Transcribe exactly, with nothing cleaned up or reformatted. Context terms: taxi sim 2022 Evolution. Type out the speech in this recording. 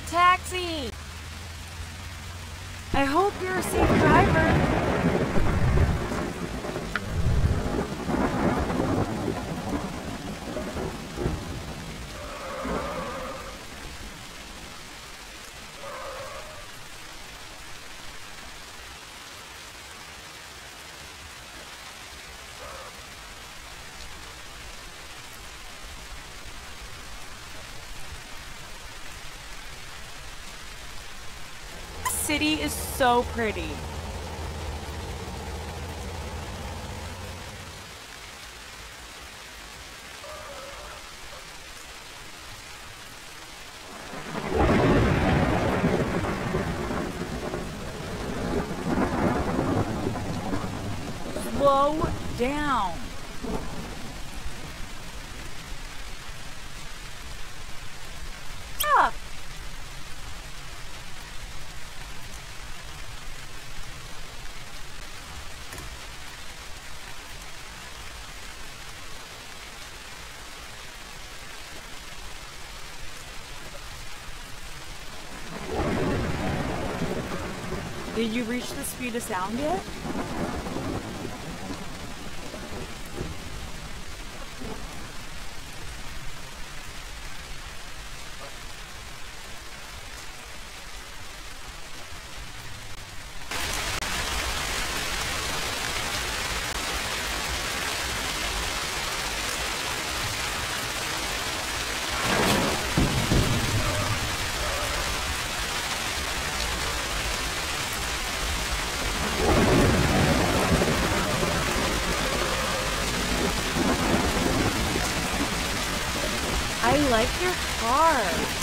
Hey, taxi! I hope you're a safe driver. The city is so pretty. Slow down. Stop. Did you reach the speed of sound yet? I like your car.